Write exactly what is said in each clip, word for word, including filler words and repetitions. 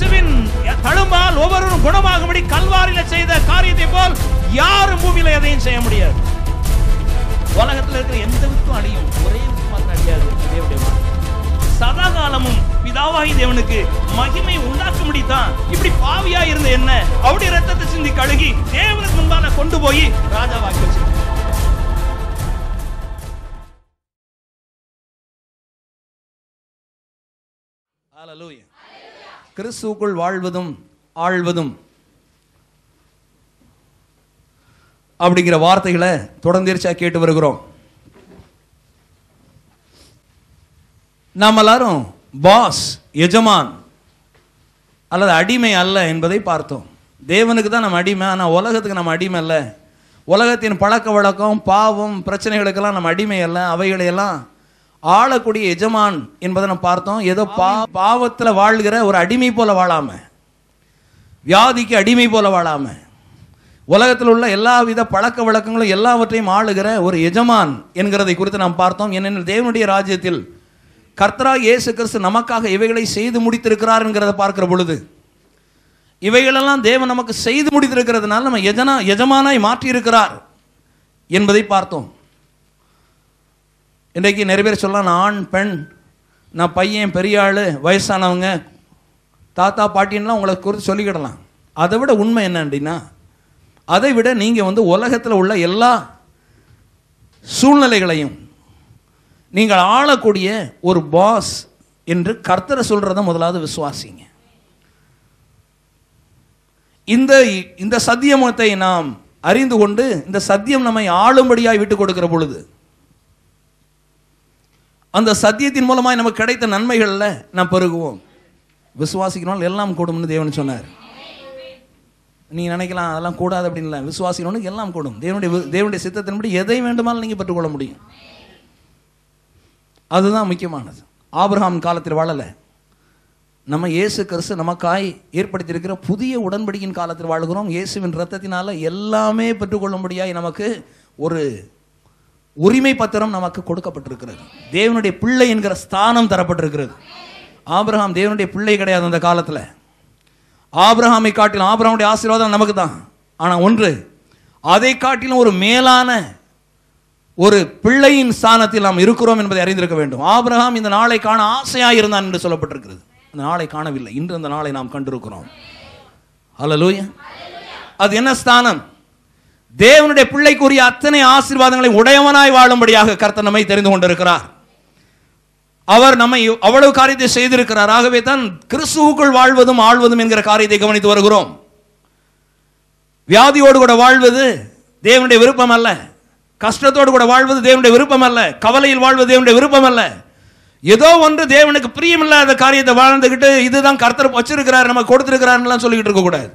இயேசுவின் தழும்பால் ஒவ்வொருவரும் குணமாகும்படி கல்வாரியில செய்த காரியத்தை போல் யாரும் பூமியில எதையும் செய்ய முடியாது. உலகத்தில் இருக்கிற எந்த வித்தும் அழியும், ஒரே வித்து அழியாது. சதா காலமும் பிதாவாகி தேவனுக்கு மகிமை உண்டாக்க முடிதான். இப்படி பாவியா இருந்த என்ன அவருடைய ரத்தத்தை சிந்தி கழுகி தேவனுக்கு முன்பாக கொண்டு போய் ராஜாவாக்கி வச்சிருக்க. ஹல்லேலூயா. கிறிஸ்துவுக்குள் வாழ்வதும் ஆழ்வதும் அப்படிங்கிற வார்த்தைகளை தொடர்ந்து கேட்டு வருகிறோம். நாம் எல்லாரும் பாஸ், எஜமான் அல்லது அடிமை அல்ல என்பதை பார்த்தோம். தேவனுக்கு தான் நம்ம அடிமை, ஆனால் உலகத்துக்கு நம்ம அடிமை அல்ல. உலகத்தின் பழக்க வழக்கம், பாவம், பிரச்சனைகளுக்கெல்லாம் நம்ம அடிமை அல்ல. அவைகளையெல்லாம் ஆளக்கூடிய எஜமான் என்பதை நம்ம பார்த்தோம். ஏதோ பா பாவத்தில் வாழ்கிற ஒரு அடிமை போல வாழாம, வியாதிக்கு அடிமை போல வாழாம, உலகத்தில் உள்ள எல்லா வித பழக்க வழக்கங்களும் எல்லாவற்றையும் ஆளுகிற ஒரு எஜமான் என்கிறதை குறித்து நாம் பார்த்தோம். ஏனெனில் தேவனுடைய ராஜ்யத்தில் கர்த்தராக இயேசு கிறிஸ்து நமக்காக இவைகளை செய்து முடித்திருக்கிறார் என்கிறத பார்க்கிற பொழுது, இவைகளெல்லாம் தேவன் நமக்கு செய்து முடித்திருக்கிறதுனால நம்ம எஜனா எஜமானாய் மாற்றியிருக்கிறார் என்பதை பார்த்தோம். இன்றைக்கு நிறைய பேர் சொல்லலாம், நான் ஆண் பெண், நான் பையன், பெரிய ஆள், வயசானவங்க, தாத்தா பாட்டின்லாம் உங்களை குறித்து சொல்லிக்கிடலாம். அதை விட உண்மை என்ன அப்படின்னா, அதை விட நீங்கள் வந்து உலகத்தில் உள்ள எல்லா சூழ்நிலைகளையும் நீங்கள் ஆளக்கூடிய ஒரு பாஸ் என்று கர்த்தரை சொல்கிறத முதலாவது விசுவாசிங்க. இந்த இந்த சத்தியமத்தை நாம் அறிந்து கொண்டு இந்த சத்தியம் நம்மை ஆளும்படியாய் விட்டு கொடுக்கிற பொழுது, அந்த சத்தியத்தின் மூலமாய் நமக்கு கிடைத்த நன்மைகளில் நாம் பெருகுவோம். விசுவாசிக்கிறவன் எல்லாம் கூடும்னு தேவன் சொன்னார். நீங்கள் நினைக்கலாம் அதெல்லாம் கூடாது அப்படின்னு இல்லை. விசுவாசிக்கிறவனுக்கு எல்லாம் கூடும். தேவனுடைய தேவனுடைய சித்தத்தின்படி எதை வேண்டுமானாலும் நீங்கள் பெற்றுக்கொள்ள முடியும். அதுதான் முக்கியமானது. ஆபிரகாம் காலத்தில் வாழலை நம்ம. இயேசு கிறிஸ்து நமக்காய் ஏற்படுத்தியிருக்கிற புதிய உடன்படிக்கையின் காலத்தில் வாழ்கிறோம். இயேசுவின் ரத்தத்தினால் எல்லாமே பெற்றுக்கொள்ளும்படியாய் நமக்கு ஒரு உரிமை பத்திரம் நமக்கு கொடுக்கப்பட்டிருக்கிறது. தேவனுடைய பிள்ளை என்கிற ஸ்தானம் தரப்பட்டிருக்கிறது. ஆபிரகாம் தேவனுடைய பிள்ளை கிடையாது அந்த காலத்தில். ஆபிரகாமை காட்டிலும் ஆபிரகாமுடைய ஆசீர்வாதம் நமக்கு தான். ஆனால் ஒன்று, அதை காட்டிலும் ஒரு மேலான ஒரு பிள்ளையின் ஸ்தானத்தில் நாம் இருக்கிறோம் என்பதை அறிந்திருக்க வேண்டும். ஆபிரகாம் இந்த நாளை காண ஆசையாக இருந்தான் என்று சொல்லப்பட்டிருக்கிறது. இந்த நாளை காணவில்லை, இன்று இந்த நாளை நாம் கண்டிருக்கிறோம். ஹல்லேலூயா. அது என்ன ஸ்தானம்? தேவனுடைய பிள்ளைக்குரிய அத்தனை ஆசீர்வாதங்களை உடையவனாய் வாழும்படியாக கர்த்தர் நம்மை தெரிந்து கொண்டிருக்கிறார். அவர் நம்மை அவ்வளவு காரியத்தை செய்திருக்கிறார். ஆகவே தான் கிறிஸ்துவுக்குள் வாழ்வதும் ஆழ்வதும் என்கிற காரியத்தை கவனித்து வருகிறோம். வியாதியோடு கூட வாழ்வது தேவனுடைய விருப்பம் அல்ல. கஷ்டத்தோடு கூட வாழ்வது தேவனுடைய விருப்பம் அல்ல. கவலையில் வாழ்வது தேவனுடைய விருப்பம் அல்ல. ஏதோ ஒன்று தேவனுக்கு பிரியமில்லாத காரியத்தை வாழ்ந்துக்கிட்டு இதுதான் கர்த்தர் வச்சிருக்கிறார், நம்ம கொடுத்திருக்கிறார்லாம் சொல்லிக்கிட்டு இருக்கக்கூடாது.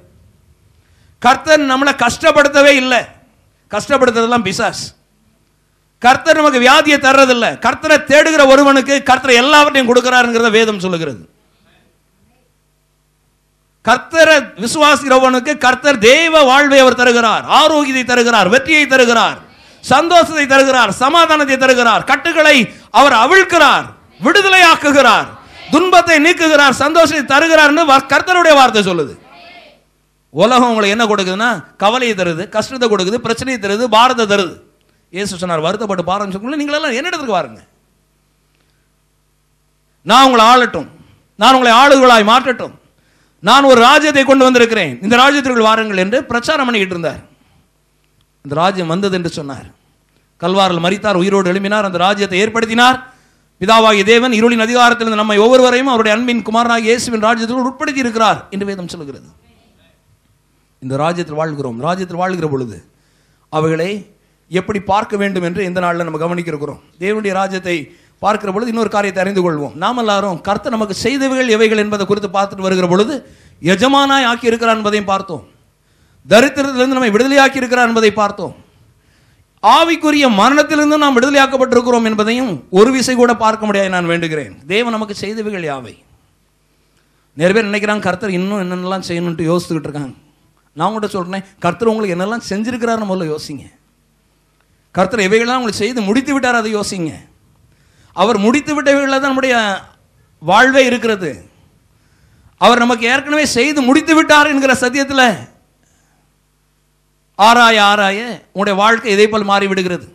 கர்த்தர் நம்மளை கஷ்டப்படுத்தவே இல்லை. கஷ்டப்படுத்துறதுலாம் பிசாஸ். கர்த்தர் நமக்கு வியாதியை தர்றதில்லை. கர்த்தரை தேடுகிற ஒருவனுக்கு கர்த்தர் எல்லாவற்றையும் கொடுக்கிறாருங்கிறத வேதம் சொல்லுகிறது. கர்த்தரை விசுவாசிக்கிறவனுக்கு கர்த்தர் தெய்வ வாழ்வை அவர் தருகிறார், ஆரோக்கியத்தை தருகிறார், வெற்றியை தருகிறார், சந்தோஷத்தை தருகிறார், சமாதானத்தை தருகிறார், கட்டுகளை அவர் அவிழ்க்கிறார், விடுதலை ஆக்குகிறார், துன்பத்தை நீக்குகிறார், சந்தோஷத்தை தருகிறார் என்று கர்த்தருடைய வார்த்தை சொல்லுது. உலகம் உங்களுக்கு என்ன கொடுக்குதுன்னா கவலையை தருது, கஷ்டத்தை கொடுக்குது, பிரச்சனையை தருது, பாரத்தை தருது. இயேசு சொன்னார், வருத்தப்பட்டு பாரம் சொல்லுங்க, நீங்கள் எல்லாம் என்ன இடத்துக்கு வாருங்க, நான் உங்களை ஆளட்டும், நான் உங்களை ஆளுகளாய் மாற்றட்டும், நான் ஒரு ராஜ்யத்தை கொண்டு வந்திருக்கிறேன், இந்த ராஜ்யத்திற்குள் வாருங்கள் என்று பிரச்சாரம் பண்ணிக்கிட்டு இருந்தார். அந்த ராஜ்யம் வந்தது என்று சொன்னார். கல்வாரில் மரித்தார், உயிரோடு எழும்பினார், அந்த ராஜ்யத்தை ஏற்படுத்தினார். பிதாவாகிய தேவன் இருளின் அதிகாரத்திலிருந்து நம்மை ஒவ்வொருவரையும் அவருடைய அன்பின் குமாரனாகிய இயேசுவின் ராஜ்யத்திற்குள் உட்படுத்தி இருக்கிறார் என்று வேதம் சொல்கிறது. இந்த ராஜ்யத்தில் வாழ்கிறோம். ராஜ்யத்தில் வாழ்கிற பொழுது அவைகளை எப்படி பார்க்க வேண்டும் என்று இந்த நாளில் நம்ம கவனிக்கிறோம். தேவனுடைய ராஜ்யத்தை பார்க்கிற பொழுது இன்னொரு காரியத்தை அறிந்து கொள்வோம். நாம் எல்லாரும் கர்த்தர் நமக்கு செய்தவைகள் எவைகள் என்பதை குறித்து பார்த்துட்டு வருகிற பொழுது எஜமானாய் ஆக்கி இருக்கிறார் என்பதையும் பார்த்தோம். தரித்திரத்திலிருந்து நம்மை விடுதலையாக்கி இருக்கிறார் என்பதை பார்த்தோம். ஆவிக்குரிய மரணத்திலிருந்து நாம் விடுதலையாக்கப்பட்டிருக்கிறோம் என்பதையும் ஒரு விசை கூட பார்க்க முடியாது நான் வேண்டுகிறேன். தேவன் நமக்கு செய்தவைகள் யாவை? நிறைய பேர் நினைக்கிறாங்க கர்த்தர் இன்னும் என்னென்னலாம் செய்யணும்ட்டு யோசித்துக்கிட்டு இருக்காங்க. நான் உங்கள்கிட்ட சொல்கிறேன், கர்த்தர் உங்களுக்கு என்னெல்லாம் செஞ்சுருக்கிறாருன்னு முதல்ல யோசிங்க. கர்த்தர் இவைகள்லாம் உங்களுக்கு செய்து முடித்து விட்டார், அதை யோசிங்க. அவர் முடித்து விட்டவைகளில் தான் நம்முடைய வாழ்வே இருக்கிறது. அவர் நமக்கு ஏற்கனவே செய்து முடித்து விட்டார் என்கிற சத்தியத்தில் ஆராய ஆராய உங்களுடைய வாழ்க்கை இதைப்போல் மாறிவிடுகிறது.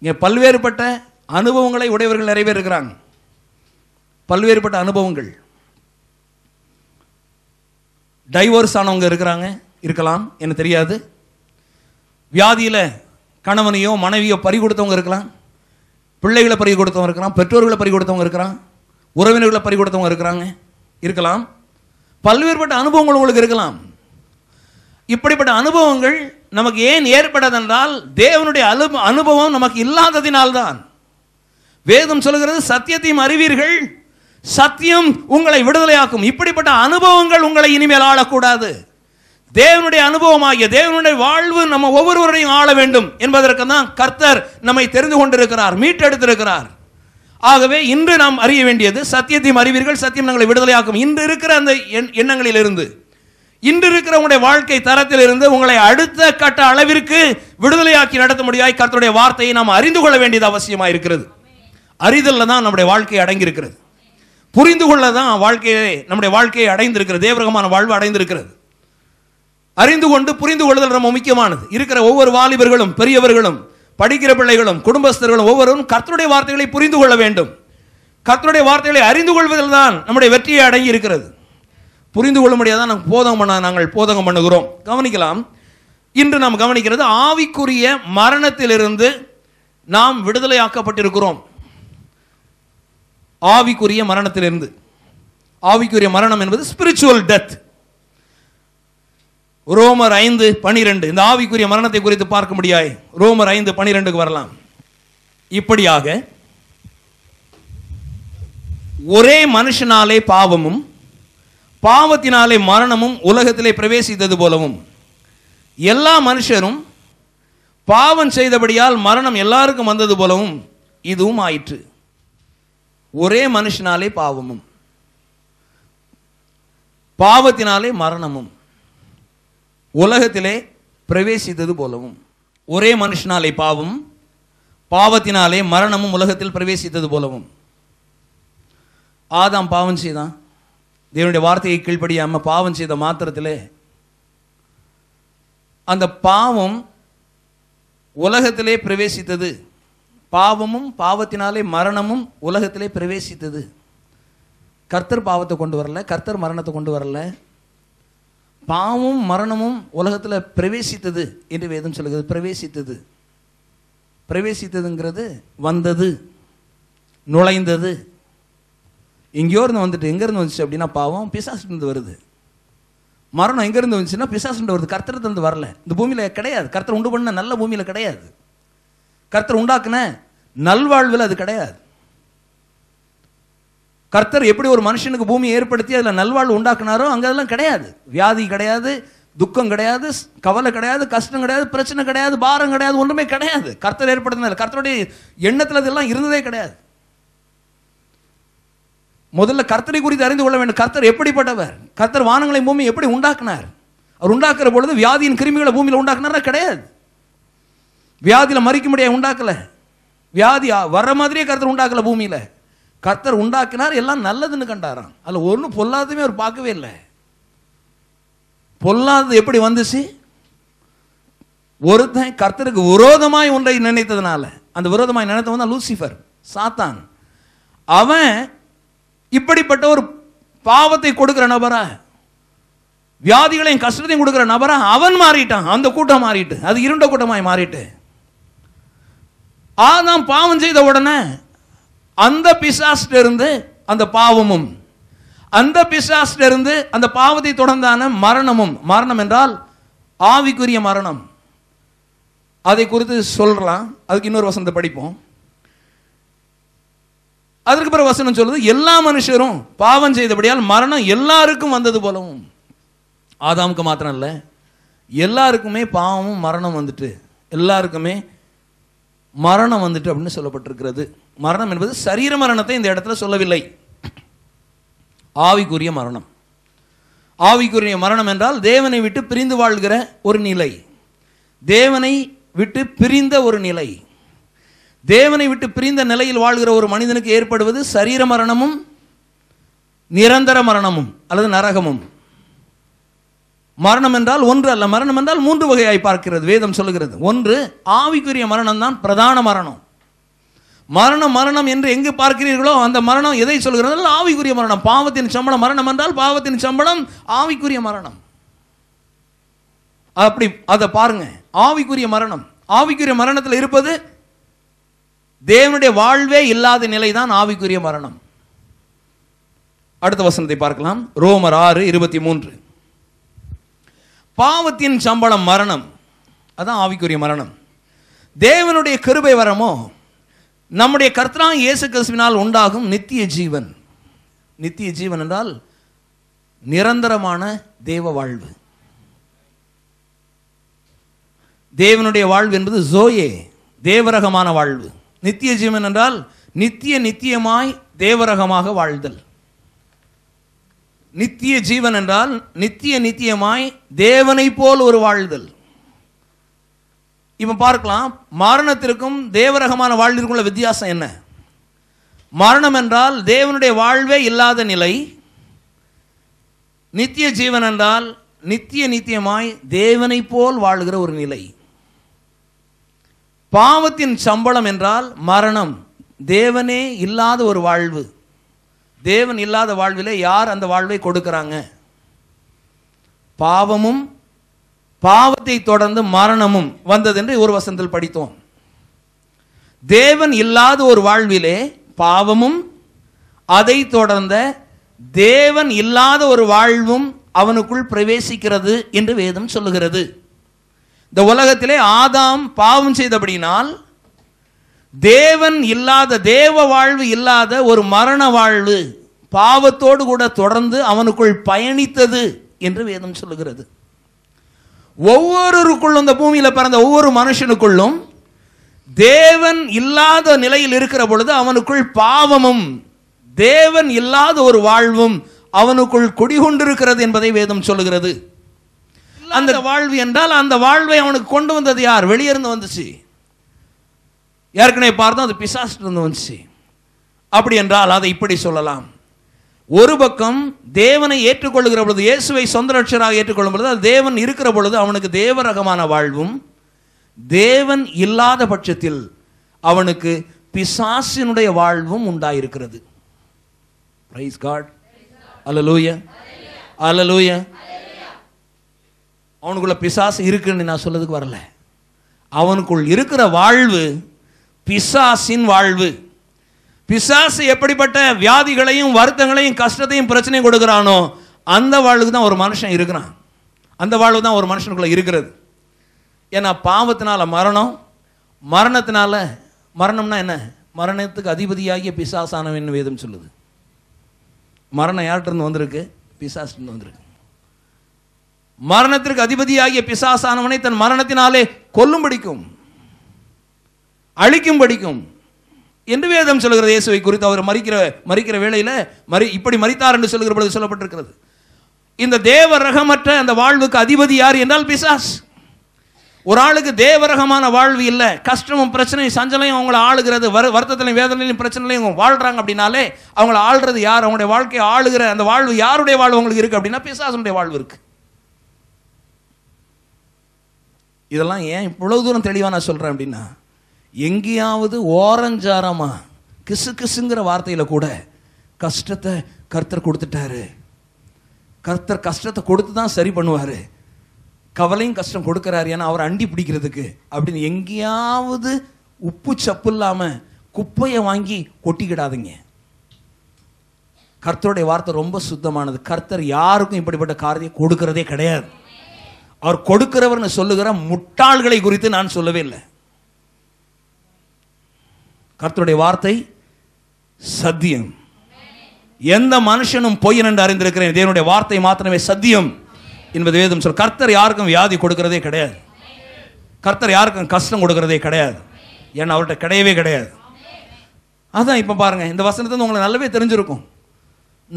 இங்கே பல்வேறுபட்ட அனுபவங்களை உடையவர்கள் நிறைய பேர் இருக்கிறாங்க. பல்வேறுபட்ட அனுபவங்கள், டைவோர்ஸ் ஆனவங்க இருக்கிறாங்க, இருக்கலாம், எனக்கு தெரியாது. வியாதியில் கணவனையோ மனைவியோ பறி கொடுத்தவங்க இருக்கலாம், பிள்ளைகளை பறி கொடுத்தவங்க இருக்கிறான், பெற்றோர்களை பறி கொடுத்தவங்க இருக்கிறான், உறவினர்களை பறி கொடுத்தவங்க இருக்கிறாங்க, இருக்கலாம். பல்வேறுபட்ட அனுபவங்கள் உங்களுக்கு இருக்கலாம். இப்படிப்பட்ட அனுபவங்கள் நமக்கு ஏன் ஏற்படாதென்றால் தேவனுடைய அனு அனுபவம் நமக்கு இல்லாததினால்தான். வேதம் சொல்கிறது, சத்தியத்தையும் அறிவீர்கள், சத்தியம் உங்களை விடுதலையாக்கும். இப்படிப்பட்ட அனுபவங்கள் உங்களை இனிமேல் ஆளக்கூடாது. தேவனுடைய அனுபவமாகிய தேவனுடைய வாழ்வு நம்ம ஒவ்வொருவரையும் ஆள வேண்டும் என்பதற்கு தான் கர்த்தர் நம்மை தெரிந்து கொண்டிருக்கிறார், மீட்டெடுத்திருக்கிறார். ஆகவே இன்று நாம் அறிய வேண்டியது, சத்தியத்தையும் அறிவீர்கள், சத்தியம் நாங்களை விடுதலையாக்கும். இன்று இருக்கிற அந்த எண்ணங்களிலிருந்து, இன்று இருக்கிற உங்களுடைய வாழ்க்கை தரத்திலிருந்து உங்களை அடுத்த கட்ட அளவிற்கு விடுதலையாக்கி நடத்த முடியாய் கர்த்தருடைய வார்த்தையை நாம் அறிந்து கொள்ள வேண்டியது அவசியமாக இருக்கிறது. அறிதலில் தான் நம்முடைய வாழ்க்கையை அடங்கியிருக்கிறது. புரிந்து கொள்ள தான் வாழ்க்கையை நம்முடைய வாழ்க்கையை அடைந்திருக்கிறது, தேவரகமான வாழ்வு அடைந்திருக்கிறது. அறிந்து கொண்டு புரிந்து கொள்ளுதல் ரொம்ப முக்கியமானது. இருக்கிற ஒவ்வொரு வாலிபர்களும், பெரியவர்களும், படிக்கிற பிள்ளைகளும், குடும்பஸ்தர்களும் ஒவ்வொருவரும் கர்த்தருடைய வார்த்தைகளை புரிந்து கொள்ள வேண்டும். கர்த்தருடைய வார்த்தைகளை அறிந்து கொள்வதில் தான் நம்முடைய வெற்றியை அடங்கி இருக்கிறது. புரிந்து கொள்ள முடியாதான் நாங்கள் போதகம் பண்ண நாங்கள் போதகம் பண்ணுகிறோம். கவனிக்கலாம், இன்று நாம் கவனிக்கிறது, ஆவிக்குரிய மரணத்திலிருந்து நாம் விடுதலையாக்கப்பட்டிருக்கிறோம். ஆவிக்குரிய மரணத்திலிருந்து, ஆவிக்குரிய மரணம் என்பது ஸ்பிரிச்சுவல் டெத். ரோமர் ஐந்து பனிரெண்டு இந்த ஆவிக்குரிய மரணத்தை குறித்து பார்க்க முடியாது. ரோமர் ஐந்து பனிரெண்டுக்கு வரலாம். இப்படியாக ஒரே மனுஷனாலே பாவமும் பாவத்தினாலே மரணமும் உலகத்திலே பிரவேசித்தது போலவும் எல்லா மனுஷரும் பாவம் செய்தபடியால் மரணம் எல்லாருக்கும் வந்தது போலவும் இதுவும் ஆயிற்று. ஒரே மனுஷனாலே பாவமும் பாவத்தினாலே மரணமும் உலகத்திலே பிரவேசித்தது போலவும், ஒரே மனுஷனாலே பாவம் பாவத்தினாலே மரணமும் உலகத்தில் பிரவேசித்தது போலவும். ஆதாம் பாவம் செய்தான், தேவனுடைய வார்த்தையை கீழ்ப்படியாமல் பாவம் செய்த மாத்திரத்திலே அந்த பாவம் உலகத்திலே பிரவேசித்தது. பாவமும் பாவத்தினாலே மரணமும் உலகத்திலே பிரவேசித்தது. கர்த்தர் பாவத்தை கொண்டு வரல, கர்த்தர் மரணத்தை கொண்டு வரல, பாவமும் மரணமும் உலகத்தில் பிரவேசித்தது என்று வேதம் சொல்கிறது. பிரவேசித்தது, பிரவேசித்ததுங்கிறது வந்தது, நுழைந்தது. எங்கேயோ இருந்து வந்துட்டு, எங்கேருந்து வந்துச்சு அப்படின்னா பாவம் பிசாசுலேருந்து வருது. மரணம் எங்கேருந்து வந்துச்சுன்னா பிசாசுலேருந்து வருது, கர்த்தரத்திலிருந்து வரல. இந்த பூமியில் கிடையாது. கர்த்தர் உண்டு பண்ண நல்ல பூமியில் கிடையாது. கர்த்தர் உண்டாக்குன நல்வாழ்வில் அது கிடையாது. கர்த்தர் எப்படி ஒரு மனுஷனுக்கு பூமியை ஏற்படுத்தி அதில் நல்வாழ்வு உண்டாக்குனாரோ அங்கே அதெல்லாம் கிடையாது. வியாதி கிடையாது, துக்கம் கிடையாது, கவலை கிடையாது, கஷ்டம் கிடையாது, பிரச்சனை கிடையாது, பாரம் கிடையாது, ஒன்றுமே கிடையாது. கர்த்தர் ஏற்படுத்தினால, கர்த்தருடைய எண்ணத்தில் அதெல்லாம் இருந்ததே கிடையாது. முதல்ல கர்த்தரை குறித்து அறிந்து கொள்ள வேண்டும். கர்த்தர் எப்படிப்பட்டவர், கர்த்தர் வானங்களை பூமி எப்படி உண்டாக்குனார். அவர் உண்டாக்குற பொழுது வியாதியின் கிருமிகளை பூமியில் உண்டாக்குனாரா? கிடையாது. வியாதியில் மறிக்க முடியாது உண்டாக்கலை, வியாதி வர்ற மாதிரியே கர்த்தர் உண்டாக்கலை. பூமியில் கர்த்தர் உண்டாக்கினார், எல்லாம் நல்லதுன்னு கண்டாராம். அதில் ஒன்றும் பொல்லாததுமே அவர் பார்க்கவே இல்லை. பொல்லாதது எப்படி வந்துச்சு? ஒருத்தன் கர்த்தருக்கு விரோதமாய் ஒன்றை நினைத்ததுனால. அந்த விரோதமாய் நினைத்தவன் தான் லூசிஃபர், சாத்தான். அவன் இப்படிப்பட்ட ஒரு பாவத்தை கொடுக்குற நபரா, வியாதிகளையும் கஷ்டத்தையும் கொடுக்குற நபரா அவன் மாறிட்டான். அந்த கூட்டம் மாறிட்டு அது இருண்ட கூட்டமாய் மாறிட்டு ஆதாம் பாவம் செய்த உடனே அந்த பிசாசிலிருந்து அந்த பாவமும், அந்த பிசாசிலிருந்து அந்த பாவத்தை தொடர்ந்தான மரணமும். மரணம் என்றால் ஆவிக்குரிய மரணம். அதை குறித்து சொல்றலாம், அதுக்கு இன்னொரு வசனத்தை படிப்போம். அதற்கு பிறகு வசனம் சொல்லுது, எல்லா மனுஷரும் பாவம் செய்தபடியால் மரணம் எல்லாருக்கும் வந்தது போலவும். ஆதாமுக்கு மாத்திரம் இல்லை, எல்லாருக்குமே பாவமும் மரணம் வந்துட்டு, எல்லாருக்குமே மரணம் வந்துட்டு அப்படின்னு சொல்லப்பட்டிருக்கிறது. மரணம் என்பது சரீர மரணத்தை இந்த இடத்துல சொல்லவில்லை, ஆவிக்குரிய மரணம். ஆவிக்குரிய மரணம் என்றால் தேவனை விட்டு பிரிந்து வாழ்கிற ஒரு நிலை, தேவனை விட்டு பிரிந்த ஒரு நிலை. தேவனை விட்டு பிரிந்த நிலையில் வாழ்கிற ஒரு மனிதனுக்கு ஏற்படுவது சரீர மரணமும் நிரந்தர மரணமும் அல்லது நரகமும். மரணம் என்றால் ஒன்று அல்ல, மரணம் என்றால் மூன்று வகையாய் பார்க்கிறது வேதம் சொல்லுகிறது. ஒன்று ஆவிக்குரிய மரணம் தான் பிரதான மரணம். மரணம் மரணம் என்று எங்கு பார்க்கிறீர்களோ அந்த மரணம் எதை சொல்கிறது? ஆவிக்குரிய மரணம். பாவத்தின் சம்பளம் மரணம் என்றால் பாவத்தின் சம்பளம் ஆவிக்குரிய மரணம். அப்படி அதை பாருங்க, ஆவிக்குரிய மரணம். ஆவிக்குரிய மரணத்தில் இருப்பது தேவனுடைய வாழ்வே இல்லாத நிலைதான் ஆவிக்குரிய மரணம். அடுத்த வசனத்தை பார்க்கலாம், ரோமர் ஆறு இருபத்தி மூன்று. பாவத்தின் சம்பளம் மரணம், அதான் ஆவிக்குரிய மரணம். தேவனுடைய கிருபை வரமோ நம்முடைய கர்த்தராகிய இயேசு கிறிஸ்துவினால் உண்டாகும் நித்திய ஜீவன். நித்திய ஜீவன் என்றால் நிரந்தரமான தேவ வாழ்வு. தேவனுடைய வாழ்வு என்பது ஜோயே, தேவரகமான வாழ்வு. நித்திய ஜீவன் என்றால் நித்திய நித்தியமாய் தேவரகமாக வாழ்தல். நித்திய ஜீவன் என்றால் நித்திய நித்தியமாய் தேவனை போல் ஒரு வாழ்தல். இப்போ பார்க்கலாம் மரணத்திற்கும் தேவரகமான வாழ்விற்கும் உள்ள வித்தியாசம் என்ன. மரணம் என்றால் தேவனுடைய வாழ்வே இல்லாத நிலை, நித்திய ஜீவன் என்றால் நித்திய நித்தியமாய் தேவனை போல் வாழ்கிற ஒரு நிலை. பாவத்தின் சம்பளம் என்றால் மரணம், தேவனே இல்லாத ஒரு வாழ்வு. தேவன் இல்லாத வாழ்விலே யார் அந்த வாழ்வை கொடுக்கிறாங்க? பாவமும் பாவத்தை தொடர்ந்து மரணமும் வந்தது என்று ஒரு வசனத்தில் படித்தோம். தேவன் இல்லாத ஒரு வாழ்விலே பாவமும் அதை தொடர்ந்த தேவன் இல்லாத ஒரு வாழ்வும் அவனுக்குள் பிரவேசிக்கிறது என்று வேதம் சொல்லுகிறது. இந்த உலகத்திலே ஆதாம் பாவம் செய்தபடினால் தேவன் இல்லாத தேவ வாழ்வு இல்லாத ஒரு மரண வாழ்வு பாவத்தோடு கூட தொடர்ந்து அவனுக்குள் பயணித்தது என்று வேதம் சொல்லுகிறது. ஒவ்வொருக்குள்ளும், இந்த பூமியில் பிறந்த ஒவ்வொரு மனுஷனுக்குள்ளும் தேவன் இல்லாத நிலையில் இருக்கிற பொழுது அவனுக்குள் பாவமும் தேவன் இல்லாத ஒரு வாழ்வும் அவனுக்குள் குடிகொண்டிருக்கிறது என்பதை வேதம் சொல்லுகிறது. அந்த வாழ்வு என்றால் அந்த வாழ்வை அவனுக்கு கொண்டு வந்தது யார்? வெளியிருந்து வந்துச்சு. ஏற்கனவே பார்த்தோம், அது பிசாசிலிருந்து வந்துச்சு. அப்படி என்றால் அதை இப்படி சொல்லலாம், ஒரு பக்கம் தேவனை ஏற்றுக்கொள்ளுகிற பொழுது, இயேசுவை சொந்த ரட்சகராக ஏற்றுக்கொள்ளும் பொழுது, அது தேவன் இருக்கிற பொழுது அவனுக்கு தேவரகமான வாழ்வும், தேவன் இல்லாத பட்சத்தில் அவனுக்கு பிசாசினுடைய வாழ்வும் உண்டாயிருக்கிறது. பிரைஸ் காட், அல்லேலூயா அல்லேலூயா. அவனுக்குள்ள பிசாசு இருக்குன்னு நான் சொல்லதுக்கு வரல, அவனுக்குள் இருக்கிற வாழ்வு பிசாசின் வாழ்வு. பிசாசு எப்படிப்பட்ட வியாதிகளையும் வருத்தங்களையும் கஷ்டத்தையும் பிரச்சனையும் கொடுக்குறானோ அந்த வாழ்வுக்கு தான் ஒரு மனுஷன் இருக்கிறான், அந்த வாழ்வு தான் ஒரு மனுஷனுக்குள்ளே இருக்கிறது. ஏன்னா பாவத்தினால மரணம், மரணத்தினால மரணம்னா என்ன? மரணத்துக்கு அதிபதியாகிய பிசாசானவன் வேதம் சொல்லுது. மரணம் யார்கிட்டருந்து வந்திருக்கு? பிசாசிலிருந்து வந்திருக்கு. மரணத்திற்கு அதிபதியாகிய பிசாசானவனை தன் மரணத்தினாலே கொல்லும் படிக்கும், அழிக்கும் படிக்கும் என்று வேதம் சொல்கிறது. இயேசுவை குறித்து அவர் மறிக்கிற மறிக்கிற வேளையில் மறி இப்படி மறித்தார் என்று சொல்லுகிற பொழுது சொல்லப்பட்டிருக்கிறது. இந்த தேவ ரகமற்ற அந்த வாழ்வுக்கு அதிபதி யார் என்றால் பிசாஸ். ஒரு ஆளுக்கு தேவரகமான வாழ்வு இல்லை, கஷ்டமும் பிரச்சனையும் சஞ்சலையும் அவங்கள ஆளுகிறது, வருத்தத்திலையும் வேதனையிலும் பிரச்சனையிலையும் வாழ்கிறாங்க அப்படின்னாலே அவங்கள ஆளுறது யார்? அவங்களுடைய வாழ்க்கையை ஆளுகிற அந்த வாழ்வு யாருடைய வாழ்வு அவங்களுக்கு இருக்குது அப்படின்னா பிசாசுடைய வாழ்வு இருக்குது. இதெல்லாம் ஏன் இவ்வளவு தூரம் தெளிவாக நான் சொல்கிறேன் அப்படின்னா, எங்கேயாவது ஓரஞ்சாரமாக கிசு கிசுங்கிற வார்த்தையில் கூட கஷ்டத்தை கர்த்தர் கொடுத்துட்டாரு, கர்த்தர் கஷ்டத்தை கொடுத்து தான் சரி பண்ணுவார், கவலையும் கஷ்டம் கொடுக்குறாரு ஏன்னா அவர் அண்டி பிடிக்கிறதுக்கு அப்படின்னு எங்கேயாவது உப்பு சப்பு இல்லாமல் குப்பையை வாங்கி கொட்டிக்கிடாதீங்க. கர்த்தருடைய வார்த்தை ரொம்ப சுத்தமானது. கர்த்தர் யாருக்கும் இப்படிப்பட்ட காரியத்தை கொடுக்கிறதே கிடையாது. அவர் கொடுக்கிறவர்னு சொல்லுகிற முட்டாள்களை குறித்து நான் சொல்லவே இல்லை. கர்த்தருடைய வார்த்தை சத்தியம். எந்த மனுஷனும் பொய் என்று அறிந்திருக்கிறேன், தேவனுடைய வார்த்தை மாத்திரமே சத்தியம் என்பது வேதம் சொல். கர்த்தர் யாருக்கும் வியாதி கொடுக்கிறதே கிடையாது, கர்த்தர் யாருக்கும் கஷ்டம் கொடுக்கிறதே கிடையாது, ஏன்னா அவர்கிட்ட கிடையவே கிடையாது. அதான் இப்போ பாருங்க, இந்த வசனத்தை உங்களுக்கு நல்லாவே தெரிஞ்சிருக்கும்.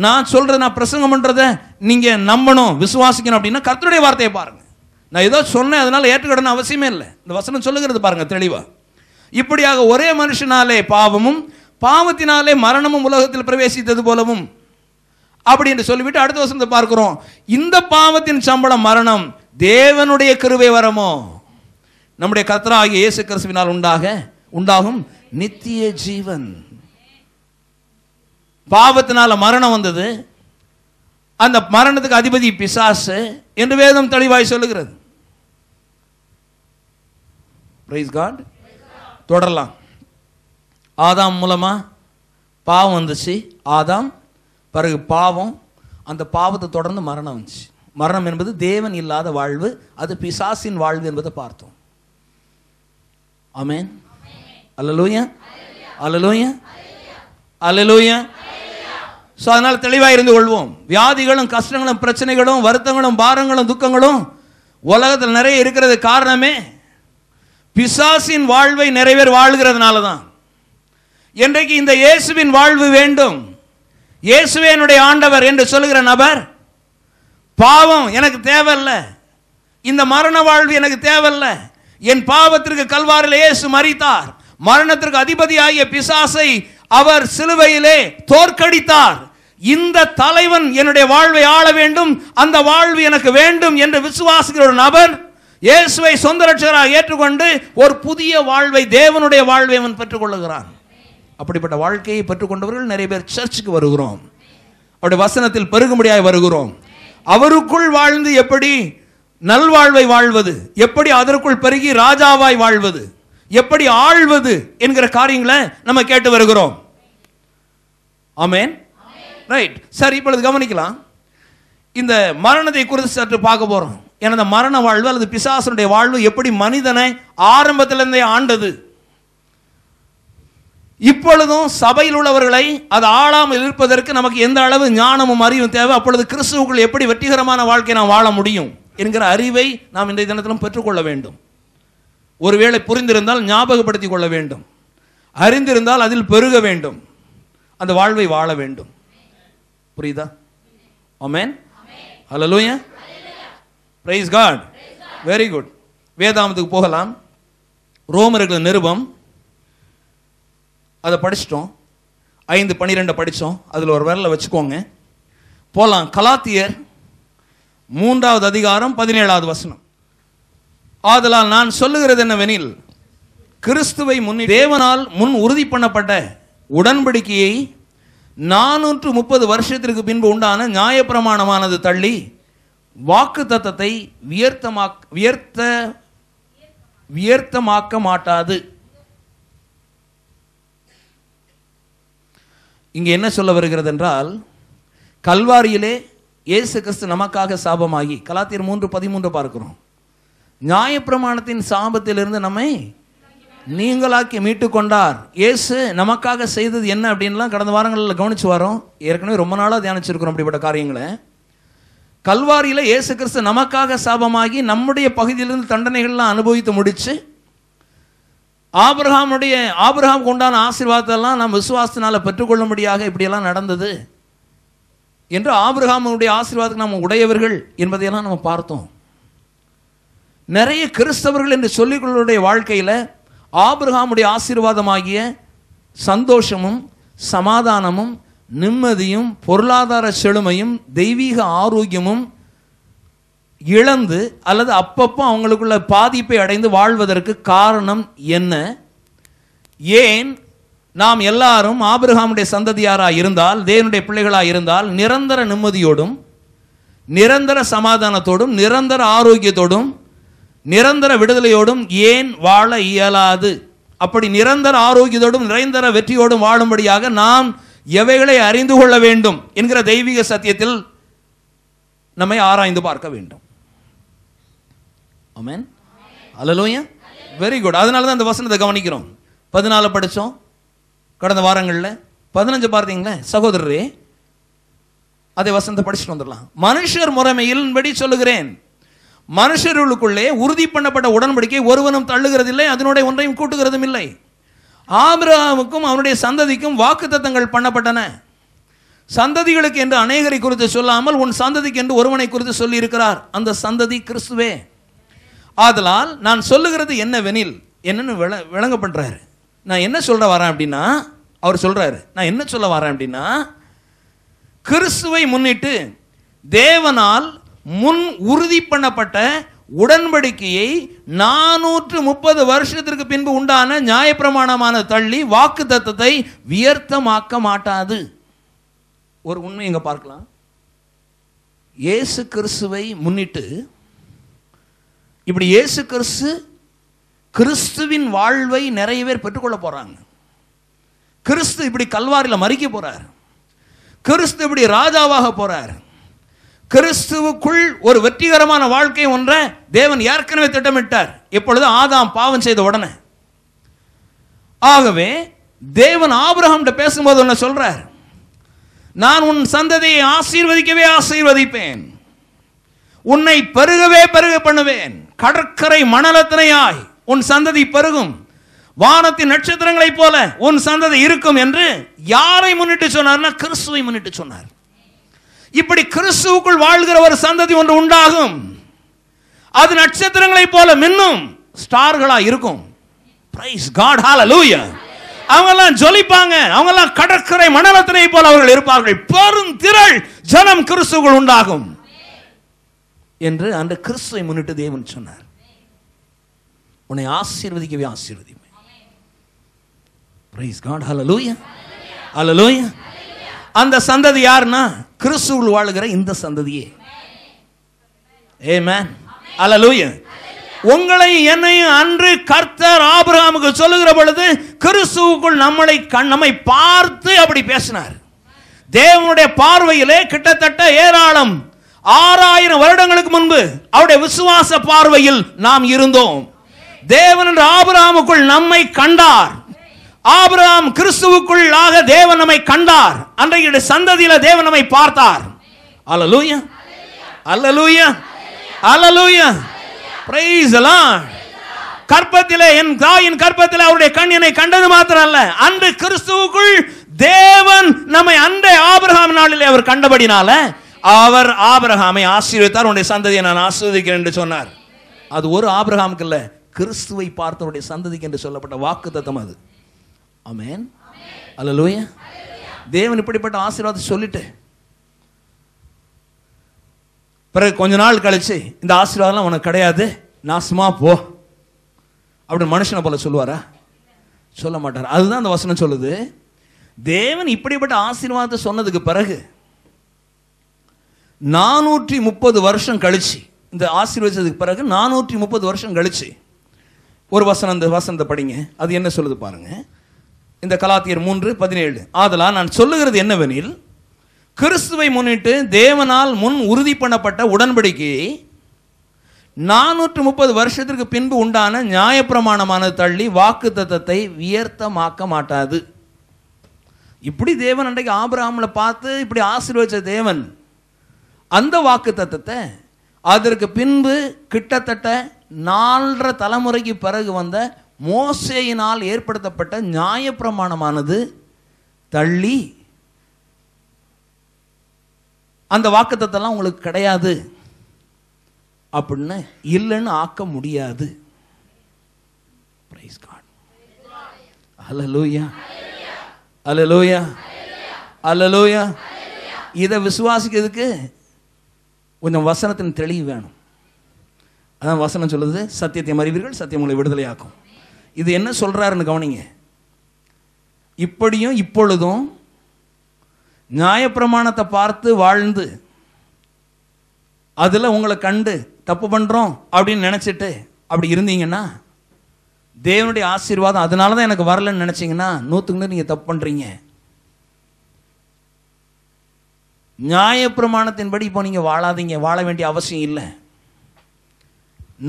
நான் சொல்கிறத, நான் பிரசங்கம் பண்ணுறதை நீங்கள் நம்பணும், விசுவாசிக்கணும் அப்படின்னா கர்த்தருடைய வார்த்தையை பாருங்க. நான் ஏதோ சொன்னேன் அதனால ஏற்றுக்கணும்னு அவசியமே இல்லை, இந்த வசனம் சொல்லுகிறது பாருங்க தெளிவாக. இப்படியாக ஒரே மனுஷனாலே பாவமும் பாவத்தினாலே மரணமும் உலகத்தில் பிரவேசித்தது போலவும் அப்படின்னு சொல்லிவிட்டு அடுத்த வசனத்தை பார்க்கிறோம். இந்த பாவத்தின் சம்பளம் மரணம், தேவனுடைய கிருபை வரமோ நம்முடைய கர்த்தராகிய இயேசு கிறிஸ்துவினால் உண்டாக உண்டாகும் நித்திய ஜீவன். பாவத்தினால மரணம் வந்தது, அந்த மரணத்துக்கு அதிபதி பிசாசு என்று வேதம் தெளிவாய் சொல்லுகிறது. Praise God. தொடரலாம். ஆதாம் மூலமா பாவம் வந்துச்சு, ஆதாம் பிறகு பாவம், அந்த பாவத்தை தொடர்ந்து மரணம் வந்துச்சு. மரணம் என்பது தேவன் இல்லாத வாழ்வு, அது பிசாசின் வாழ்வு என்பதை பார்த்தோம். ஆமென். அல்லேலூயா அல்லேலூயா அல்லேலூயா. ஸோ அதனால் தெளிவாக இருந்து கொள்வோம். வியாதிகளும் கஷ்டங்களும் பிரச்சனைகளும் வருத்தங்களும் பாரங்களும் துக்கங்களும் உலகத்தில் நிறைய இருக்கிறது. காரணமே பிசாசின் வாழ்வை நிறைய பேர் வாழ்கிறதுனால தான். இன்றைக்கு இந்த இயேசுவின் வாழ்வு வேண்டும். இயேசுவே என்னுடைய ஆண்டவர் என்று சொல்லுகிற நபர் பாவம் எனக்கு தேவையில்லை, இந்த மரண வாழ்வு எனக்கு தேவையில்லை, என் பாவத்திற்கு கல்வாரில் இயேசு மரித்தார், மரணத்திற்கு அதிபதியாகிய பிசாசை அவர் சிலுவையிலே தோற்கடித்தார், இந்த தலைவன் என்னுடைய வாழ்வை ஆள வேண்டும், அந்த வாழ்வு எனக்கு வேண்டும் என்று விசுவாசிக்கிற ஒரு நபர் இயேசுவை சொந்த ரட்சகராக ஏற்றுக்கொண்டு ஒரு புதிய வாழ்வை, தேவனுடைய வாழ்வை அவன் பெற்றுக்கொள்ளுகிறான். அப்படிப்பட்ட வாழ்க்கையை பெற்றுக்கொண்டவர்கள் நிறைய பேர் சர்ச்சுக்கு வருகிறோம், அவருடைய வசனத்தில் பெருகும்படியாக வருகிறோம். அவருக்குள் வாழ்ந்து எப்படி நல்வாழ்வை வாழ்வது, எப்படி அதற்குள் பெருகி ராஜாவாய் வாழ்வது, எப்படி ஆழ்வது என்கிற காரியங்களை நம்ம கேட்டு வருகிறோம். ஆமென். ரைட். சரி, இப்பொழுது கவனிக்கலாம். இந்த மரணத்தை குறித்து சற்று பார்க்க போறோம். எனது மரண வாழ்வு அல்லது பிசாசனுடைய வாழ்வு எப்படி மனிதனை ஆரம்பத்திலிருந்தே ஆண்டது, இப்பொழுதும் சபையில் உள்ளவர்களை அது ஆளாமல் இருப்பதற்கு நமக்கு எந்த அளவு ஞானமும் அறிவும் தேவை, அப்பொழுது கிறிஸ்துவுக்குள் எப்படி வெற்றிகரமான வாழ்க்கையை நாம் வாழ முடியும் என்கிற அறிவை நாம் இன்றைய தினத்திலும் பெற்றுக்கொள்ள வேண்டும். ஒருவேளை புரிந்திருந்தால் ஞாபகப்படுத்திக் கொள்ள வேண்டும், அறிந்திருந்தால் அதில் பெருக வேண்டும், அந்த வாழ்வை வாழ வேண்டும். புரியுதா? ஆமென். ஹல்லேலூயா. Praise God. Very good. வேதாமத்துக்கு போகலாம். ரோமர்கள் நிருபம் அதை படிச்சிட்டோம், ஐந்து பன்னிரெண்டை படித்தோம், அதில் ஒரு விரலை வச்சுக்கோங்க. போகலாம் கலாத்தியர் மூன்றாவது அதிகாரம் பதினேழாவது வசனம். ஆதலால் நான் சொல்லுகிறது என்னவெனில், கிறிஸ்துவை முன்னே தேவனால் முன் உறுதி பண்ணப்பட்ட உடன்படிக்கையை நானூற்று முப்பது வருஷத்திற்கு பின்பு உண்டான நியாயப்பிரமாணமானது தள்ளி வாக்கு தத்தத்தை வியர்த்தமா வியர்த்த வியர்த்தமாக்க மாட்டாது. இங்கே என்ன சொல்ல வருகிறது என்றால், கல்வாரியிலே இயேசு கிறிஸ்து நமக்காக சாபமாகி, கலாத்தியர் மூன்று பதிமூன்று பார்க்கிறோம், நியாயப்பிரமாணத்தின் சாபத்திலிருந்து நம்மை நீங்களாக்கி மீட்டு கொண்டார். இயேசு நமக்காக செய்தது என்ன அப்படின்லாம் கடந்த வாரங்களில் கவனித்து வரோம், ஏற்கனவே ரொம்ப நாளாக தியானிச்சிருக்கிறோம் அப்படிப்பட்ட காரியங்களை. கல்வாரியில் இயேசு கிறிஸ்து நமக்காக சாபமாகி நம்முடைய பகுதியிலிருந்து தண்டனைகள்லாம் அனுபவித்து முடித்து, ஆபிரகாமுடைய ஆபிரகாமுக்கு உண்டான ஆசீர்வாதத்தெல்லாம் நாம் விசுவாசத்தினால் பெற்றுக்கொள்ளும்படியாக இப்படியெல்லாம் நடந்தது என்று ஆபிரகாமுடைய ஆசீர்வாதத்துக்கு நாம் உடையவர்கள் என்பதையெல்லாம் நம்ம பார்த்தோம். நிறைய கிறிஸ்தவர்கள் என்று சொல்லிக்கொள்ளுடைய வாழ்க்கையில் ஆபிரகாமுடைய ஆசீர்வாதமாகிய சந்தோஷமும் சமாதானமும் நிம்மதியும் பொருளாதார செழுமையும் தெய்வீக ஆரோக்கியமும் இழந்து அல்லது அப்பப்போ அவங்களுக்குள்ள பாதிப்பை அடைந்து வாழ்வதற்கு காரணம் என்ன? ஏன் நாம் எல்லாரும் ஆபிரகாமுடைய சந்ததியாராக இருந்தால், தேவனுடைய பிள்ளைகளாக இருந்தால், நிரந்தர நிம்மதியோடும் நிரந்தர சமாதானத்தோடும் நிரந்தர ஆரோக்கியத்தோடும் நிரந்தர விடுதலையோடும் ஏன் வாழ இயலாது? அப்படி நிரந்தர ஆரோக்கியத்தோடும் நிரந்தர வெற்றியோடும் வாழும்படியாக நாம் எவைகளை அறிந்து கொள்ள வேண்டும் என்கிற தெய்வீக சத்தியத்தில் நம்மை ஆராய்ந்து பார்க்க வேண்டும். ஆமென். அல்லேலூயா. Very good. அதனால தான் அந்த வசனத்தை கவனிக்கிறோம். பதினாலு படித்தோம் கடந்த வாரங்களில், பதினஞ்சு பார்த்தீங்களே சகோதரரே, அதே வசனத்தை படிச்சுட்டு வந்துடலாம். மனுஷர் முறைமையின்படி சொல்லுகிறேன், மனுஷர்களுக்குள்ளே உறுதி பண்ணப்பட்ட உடன்படிக்கை ஒருவனும் தள்ளுகிறதில்லை, அதனுடைய ஒன்றையும் கூட்டுகிறதும் இல்லை. ஆபிரகாமுக்கும் அவனுடைய சந்ததிக்கும் வாக்குத்தத்தங்கள் பண்ணப்பட்டன. சந்ததிகளுக்கு என்று அநேகரை குறித்து சொல்லாமல் உன் சந்ததிக்கு என்று ஒருவனை குறித்து சொல்லி இருக்கிறார், அந்த சந்ததி கிறிஸ்துவே. ஆதலால் நான் சொல்லுகிறது என்னவெனில், என்னன்னு விள விளங்க பண்ணுறாரு. நான் என்ன சொல்ல வரேன் அப்படின்னா, அவர் சொல்கிறாரு நான் என்ன சொல்ல வரேன் அப்படின்னா, கிறிஸ்துவை முன்னிட்டு தேவனால் முன் உறுதி பண்ணப்பட்ட உடன்படிக்கையை நானூற்று முப்பது வருஷத்திற்கு பின்பு உண்டான நியாயப்பிரமாணமான தள்ளி வாக்கு தத்தத்தை வியர்த்தமாக்க மாட்டாது. ஒரு உண்மை இங்க பார்க்கலாம். இயேசு கிறிஸ்துவை முன்னிட்டு இப்படி இயேசு கிறிஸ்து கிறிஸ்துவின் வாழ்வை நிறைய பேர் பெற்றுக்கொள்ள போறாங்க. கிறிஸ்து இப்படி கல்வாரியில் மறிக்க போறார். கிறிஸ்து இப்படி ராஜாவாக போறார். கிறிஸ்துவுக்குள் ஒரு வெற்றிகரமான வாழ்க்கை ஒன்றை தேவன் ஏற்கனவே திட்டமிட்டார். இப்பொழுது ஆதாம் பாவம் செய்த உடனே ஆகவே தேவன் ஆபிரகாம் கிட்ட பேசும்போது ஒன்று சொல்றார், நான் உன் சந்ததியை ஆசீர்வதிக்கவே ஆசீர்வதிப்பேன், உன்னை பெருகவே பெருக பண்ணுவேன், கடற்கரை மணலத்தினையாய் உன் சந்ததி பெருகும், வானத்தின் நட்சத்திரங்களைப் போல உன் சந்ததி இருக்கும் என்று யாரை முன்னிட்டு சொன்னார்னா கிறிஸ்துவை முன்னிட்டு சொன்னார். இப்படி கிறிஸ்துவுக்குள் வாழ்கிற ஒரு சந்ததி ஒன்று உண்டாகும், அது நட்சத்திரங்களைப் போல மின்னும் ஸ்டார்களா இருக்கும். பிரைஸ் காட், ஹalleluya. அவங்கெல்லாம் ஜொலிப்பாங்க, அவங்கெல்லாம் கடற்கரை மணலத்தினை போல அவர்கள் இருப்பார்கள், பெரும் திரள் ஜனம் கிறிஸ்துவுக்குள் உண்டாகும் என்று அந்த கிறிஸ்துவை முன்னிட்டு தேவன் சொன்னார். உன்னை ஆசீர்வதிக்கவே ஆசீர்வதிப்பேன். Praise God, hallelujah, hallelujah. அந்த சந்ததி யாருன்னா கிறிஸ்துவுக்குள் வாழ்கிற இந்த சந்ததியே. Amen, hallelujah. உங்களை என்னையும் அன்று கர்த்தர் ஆபிரகாமுக்கு சொல்லுகிற பொழுது கிறிஸ்துவுக்குள் நம்மளை நம்மை பார்த்து அப்படி பேசினார். தேவனுடைய பார்வையிலே கிட்டத்தட்ட ஏராளம் ஆறாயிரம் வருடங்களுக்கு முன்பு அவருடைய விசுவாச பார்வையில் நாம் இருந்தோம். தேவன் என்று ஆபிரகாமுக்குள் நம்மை கண்டார். ஆபிரகாம் கிறிஸ்துவுக்குள்ளாக தேவன் நம்மை கண்டார். அன்றைய சந்ததியில தேவன் நம்மை பார்த்தார். அல்லேலூயா, அல்லேலூயா, அல்லேலூயா. Praise the Lord. கற்பத்திலே என் தாயின் கற்பத்திலே அவருடைய கண் என்னை கண்டது மாத்திரம் அல்ல, அன்று கிறிஸ்துவுக்குள் தேவன் நம்மை அன்றைய ஆபிரகாம் நாளிலே அவர் கண்டபடினால அவர் ஆபிரகாமை ஆசீர்வதித்தார். உன்னுடைய சந்ததியை நான் ஆசீர்வதிக்கிறேன் என்று சொன்னார். அது ஒரு ஆபிரகாமுக்கு இல்லை, கிறிஸ்துவை பார்த்தவருடைய சந்ததிக்கு என்று சொல்லப்பட்ட வாக்குத்தத்தம் அது. ஆமென், அல்லேலூயா. தேவன் இப்படிப்பட்ட ஆசீர்வாதத்தை சொல்லிட்டு பிறகு கொஞ்ச நாள் கழிச்சு இந்த ஆசீர்வாதம்லாம் உனக்கு கிடையாது, நாசமா போ அப்படின்னு மனுஷனை போல சொல்லுவாரா? சொல்ல மாட்டார். அதுதான் அந்த வசனம் சொல்லுது. தேவன் இப்படிப்பட்ட ஆசீர்வாதத்தை சொன்னதுக்கு பிறகு நானூற்றி முப்பது வருஷம் கழிச்சு, இந்த ஆசீர்வதிச்சதுக்கு பிறகு நானூற்றி முப்பது வருஷம் கழிச்சு ஒரு வசனம், இந்த வசனத்தை படிங்க. அது என்ன சொல்லுது பாருங்க. இந்த கலாத்தியர் மூன்று பதினேழு, ஆதலால் நான் சொல்லுகிறது என்னவெனில், கிறிஸ்துவை முன்னிட்டு தேவனால் முன் உறுதி பண்ணப்பட்ட உடன்படிக்கையை நானூற்று முப்பது வருஷத்திற்கு பின்பு உண்டான நியாயப்பிரமாணமான தள்ளி வாக்கு தத்தத்தை வியர்த்தமாக்க மாட்டாது. இப்படி தேவன் அன்றைக்கு ஆபிரகாம்ல பார்த்து இப்படி ஆசீர்வதிச்ச தேவன் அந்த வாக்கு தத்தத்தை அதற்கு பின்பு கிட்டத்தட்ட நாலரை தலைமுறைக்கு பிறகு வந்த மோசேயினால் ஏற்படுத்தப்பட்ட நியாயப்பிரமாணமானது தள்ளி அந்த வாக்குத்தத்தெல்லாம் உங்களுக்கு கிடையாது அப்படின்னு இல்லைன்னு ஆக்க முடியாது. பிரைஸ் காட், ஹல்லேலூயா, ஹல்லேலூயா, ஹல்லேலூயா. இதை விசுவாசிக்கிறதுக்கு கொஞ்சம் வசனத்தின் தெளிவு வேணும். அதான் வசனம் சொல்லுது, சத்தியத்தை அறிவீர்கள், சத்தியம் உங்களை விடுதலையாக்கும். இது என்ன சொல்றாருன்னு கவனிங்க. இப்படியும் இப்பொழுதும் நியாயப்பிரமாணத்தை பார்த்து வாழ்ந்து அதில் உங்களை கண்டு தப்பு பண்ணுறோம் அப்படின்னு நினச்சிட்டு அப்படி இருந்தீங்கன்னா, தேவனுடைய ஆசீர்வாதம் அதனால தான் எனக்கு வரலன்னு நினச்சிங்கன்னா, நூற்றுக்குன்னு நீங்கள் தப்பு பண்ணுறீங்க. நியாயப்பிரமாணத்தின்படி இப்போ நீங்கள் வாழாதீங்க, வாழ வேண்டிய அவசியம் இல்லை.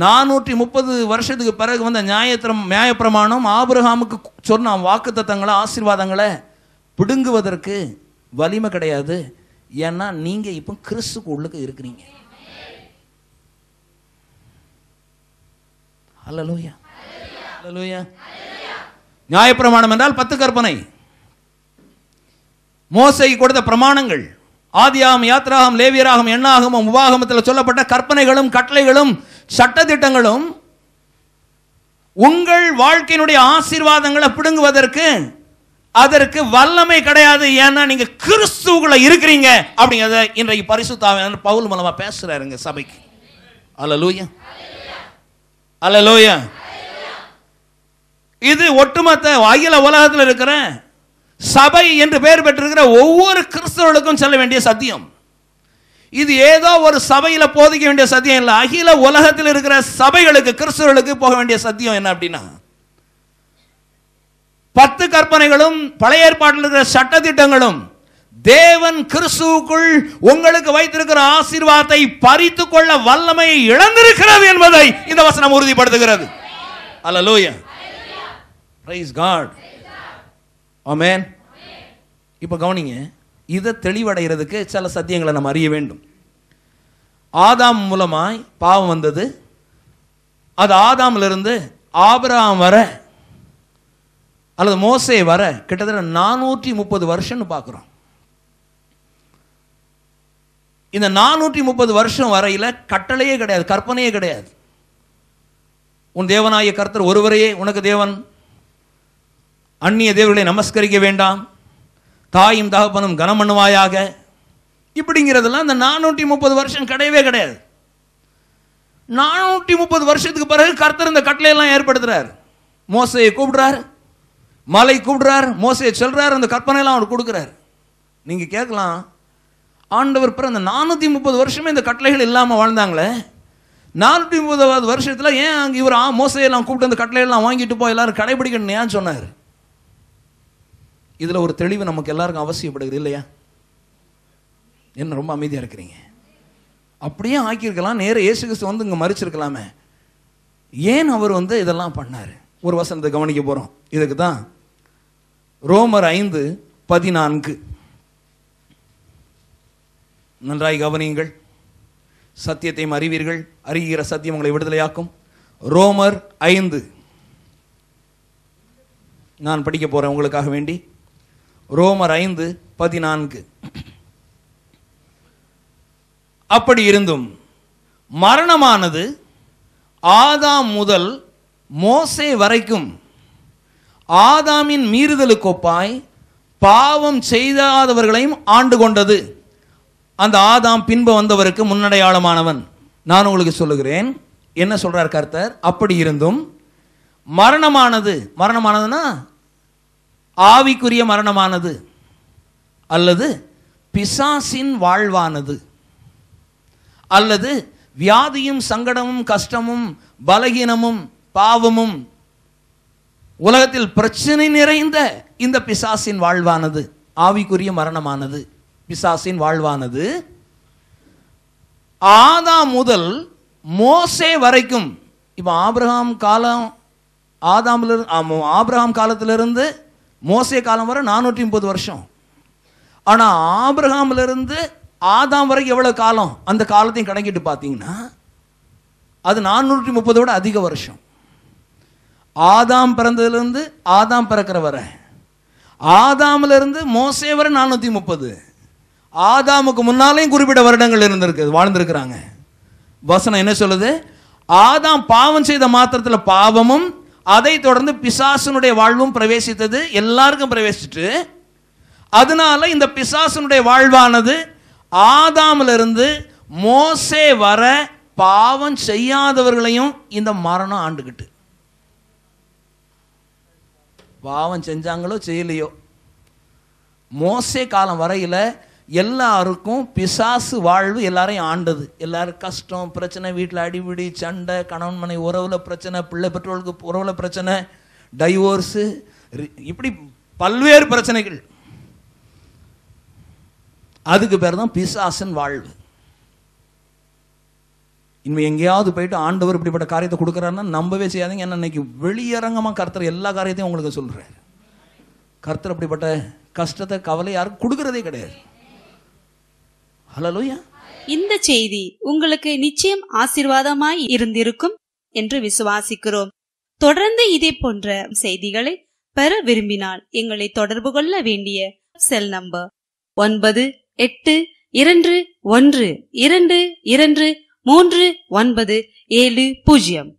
நானூற்றி முப்பது வருஷத்துக்கு பிறகு வந்த நியாயத்திரம் நியாயப்பிரமாணம் ஆபிரகாமுக்கு சொன்ன வாக்கு தத்தங்களை ஆசீர்வாதங்களை பிடுங்குவதற்கு வலிமை கிடையாது. ஏன்னா நீங்கள் இப்போ கிறிஸ்துக்கு உள்ளுக்கு இருக்கிறீங்க. அல்லேலூயா, அல்லேலூயா. நியாயப்பிரமாணம் என்றால் பத்து கற்பனை, மோசேக்கு கொடுத்த பிரமாணங்கள், ஆதியாகமம், யாத்ராகமம், லேவியராகமம், எண்ணாகமம், உபாகமத்தில் சொல்லப்பட்ட கற்பனைகளும் கட்டளைகளும் சட்டதிட்டங்களும் உங்கள் வாழ்க்கையினுடைய ஆசீர்வாதங்களை பிடுங்குவதற்கு அதற்கு வல்லமை கிடையாது. ஏன்னா நீங்க கிறிஸ்துவுக்குள்ள இருக்கிறீங்க அப்படிங்கறத இன்றைக்கு பரிசுத்த ஆவியானவர் பவுல் மூலமா பேசுறாருங்க சபைக்கு. அல்லேலூயா, அல்லேலூயா. இது ஒட்டுமொத்த அகில உலகத்தில் இருக்கிற சபை என்று பெயர் பெற்றிருக்கிற ஒவ்வொரு கிறிஸ்தவர்களுக்கும் சொல்ல வேண்டிய சத்தியம். இது ஏதோ ஒரு சபையில போதிக்க வேண்டிய சத்தியம் இல்லை. அகில உலகத்தில் இருக்கிற சபைகளுக்கு கிறிஸ்தவர்களுக்கு போக வேண்டிய சத்தியம் என்ன அப்படின்னா, பத்து கற்பனைகளும் பழைய ஏற்பாட்டில் இருக்கிற சட்ட திட்டங்களும் தேவன் கிறிஸ்துவுக்குள் உங்களுக்கு வைத்திருக்கிற ஆசீர்வாதத்தை பறித்து கொள்ள வல்லமையை இழந்திருக்கிறது என்பதை இந்த வசனம் உறுதிப்படுத்துகிறது. அல்லேலூயா, பிரைஸ் காட், ஆமென். இப்போ கவனிங்க, இதை தெளிவடைகிறதுக்கு சில சத்தியங்களை நம்ம அறிய வேண்டும். ஆதாம் மூலமாய் பாவம் வந்தது. அது ஆதாமிலிருந்து ஆபிரகாம் வர அல்லது மோசே வர கிட்டத்தட்ட நானூற்றி முப்பது வருஷம்னு பார்க்குறோம். இந்த நானூற்றி முப்பது வருஷம் வரையில் கட்டளையே கிடையாது, கற்பனையே கிடையாது. உன் தேவனாகிய கர்த்தர் ஒருவரையே உனக்கு தேவன், அந்நிய தேவர்களை நமஸ்கரிக்க வேண்டாம், தாயும் தகப்பனும் கனம் பண்ணுவாயாக, இப்படிங்கிறதெல்லாம் இந்த நானூற்றி முப்பது வருஷம் கிடையவே கிடையாது. நானூற்றி முப்பது வருஷத்துக்கு பிறகு கர்த்தர் இந்த கட்டளையெல்லாம் ஏற்படுத்துறார். மோசையை கூப்பிடுறார், மலை கூப்பிடுறார், மோசையை சொல்றார், அந்த கற்பனையெல்லாம் அவர் கொடுக்குறார். நீங்கள் கேட்கலாம், ஆண்டவர் பிறந்த நானூற்றி முப்பது வருஷமே இந்த கட்டளைகள் இல்லாமல் வாழ்ந்தாங்களே, நானூற்றி முப்பதாவது வருஷத்தில் ஏன் அங்கே இவர் ஆ மோசையெல்லாம் கூப்பிட்டு அந்த கட்டளையெல்லாம் வாங்கிட்டு போய் எல்லாரும் கடைபிடிக்கணும்னு ஏன் சொன்னார்? இதில் ஒரு தெளிவு நமக்கு எல்லாருக்கும் அவசியப்படுகிறது இல்லையா? என்ன ரொம்ப அமைதியாக இருக்கிறீங்க? அப்படியே ஆக்கியிருக்கலாம், நேர இயேசு கிறிஸ்து வந்து இங்கே மறிச்சிருக்கலாமே. ஏன் அவர் வந்து இதெல்லாம் பண்ணார்? ஒரு வசனத்தை கவனிக்க போகிறோம். இதுக்கு தான் ரோமர் ஐந்து பதினான்கு. நன்றாய் கவனியுங்கள், சத்தியத்தையும் அறிவீர்கள், அறிகிற சத்தியம் உங்களை விடுதலையாக்கும். ரோமர் ஐந்து நான் படிக்க போகிறேன் உங்களுக்காக வேண்டி. ரோமர் ஐந்து பதினான்கு. அப்படி இருந்தும் மரணமானது ஆதாம் முதல் மோசே வரைக்கும் ஆதாமின் மீறுதலுக்கொப்பாய் பாவம் செய்யாதவர்களையும் ஆண்டு கொண்டது. அந்த ஆதாம் பின்பு வந்தவருக்கு முன்னடையாளமானவன். நான் உங்களுக்கு சொல்லுகிறேன், என்ன சொல்றார் கர்த்தர்? அப்படி இருந்தும் மரணமானது, மரணமானதுன்னா ஆவிக்குரிய மரணமானது அல்லது பிசாசின் வாழ்வானது அல்லது வியாதியும் சங்கடமும் கஷ்டமும் பலகீனமும் பாவமும் உலகத்தில் பிரச்சனை நிறைந்த இந்த பிசாசின் வாழ்வானது, ஆவிக்குரிய மரணமானது, பிசாசின் வாழ்வானது ஆதாம் முதல் மோசே வரைக்கும். இப்போ ஆபிரகாம் காலம், ஆதாமிலிருந்து ஆபிரகாம் காலத்திலிருந்து மோசே காலம் வரை நானூற்றி முப்பது வருஷம். ஆனால் ஆபிரகாமிலிருந்து ஆதாம் வரைக்கும் எவ்வளோ காலம், அந்த காலத்தையும் கணக்கிட்டு பார்த்தீங்கன்னா அது நானூற்றி முப்பது விட அதிக வருஷம். ஆதாம் பிறந்ததுலேருந்து ஆதாம் பிறக்கிற வரை, ஆதாமிலிருந்து மோசே வரை நானூற்றி முப்பது. ஆதாமுக்கு முன்னாலேயும் குறிப்பிட்ட வருடங்கள் இருந்திருக்கு, வாழ்ந்திருக்கிறாங்க. வசனம் என்ன சொல்லுது? ஆதாம் பாவம் செய்த மாத்திரத்தில் பாவமும் அதை தொடர்ந்து பிசாசனுடைய வாழ்வும் பிரவேசித்தது, எல்லாருக்கும் பிரவேசிச்சுட்டு. அதனால இந்த பிசாசனுடைய வாழ்வானது ஆதாமிலிருந்து மோசே வர பாவம் செய்யாதவர்களையும் இந்த மரணம் ஆண்டுகிட்டு. பாவம் செஞ்சாங்களோ செய்யலையோ, மோசே காலம் வரையில் எல்லாருக்கும் பிசாசு வாழ்வு எல்லாரையும் ஆண்டது. எல்லாரும் கஷ்டம், பிரச்சனை, வீட்டில் அடிபிடி, சண்டை, கணவன் மனை உறவுல பிரச்சனை, பிள்ளை பெற்றோருக்கு உறவுல பிரச்சனை, டைவோர்ஸு, இப்படி பல்வேறு பிரச்சனைகள். அதுக்கு பேர் தான் பிசாசின் வாழ்வு. இனிமேல் எங்கேயாவது போயிட்டு ஆண்டவர் இப்படிப்பட்ட காரியத்தை கொடுக்குறாருன்னா நம்பவே செய்யாதீங்க. ஏன்னா இன்னைக்கு வெளியரங்கமாக கர்த்தர் எல்லா காரியத்தையும் உங்களுக்கு சொல்கிறார். கர்த்தர் அப்படிப்பட்ட கஷ்டத்தை, கவலை யாரும் கொடுக்கறதே கிடையாது. அல்லேலூயா. இந்த செய்தி உங்களுக்கு நிச்சயம் ஆசீர்வாதமாய் இருந்திருக்கும் என்று விசுவாசிக்கிறோம். தொடர்ந்து இதே போன்ற செய்திகளை பெற விரும்பினால் எங்களை தொடர்பு கொள்ள வேண்டிய செல் நம்பர் ஒன்பது எட்டு இரண்டு ஒன்று இரண்டு இரண்டு மூன்று ஒன்பது ஏழு பூஜ்ஜியம்.